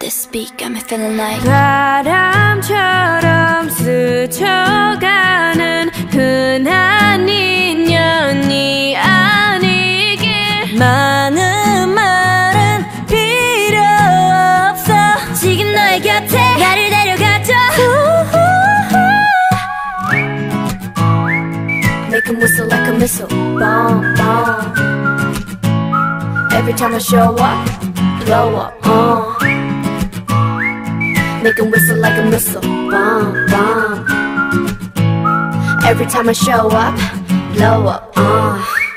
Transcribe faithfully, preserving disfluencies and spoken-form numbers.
This beat got me feeling like 바람처럼 스쳐가는 흔한 인연이 아니길 많은 말은 필요 없어 지금 너의 곁에 나를 데려가줘 Make 'em whistle like a missile Bomb, bomb Every time I show up Blow up, uh Make 'em whistle like a missile, bomb, bomb Every time I show up, blow up, uh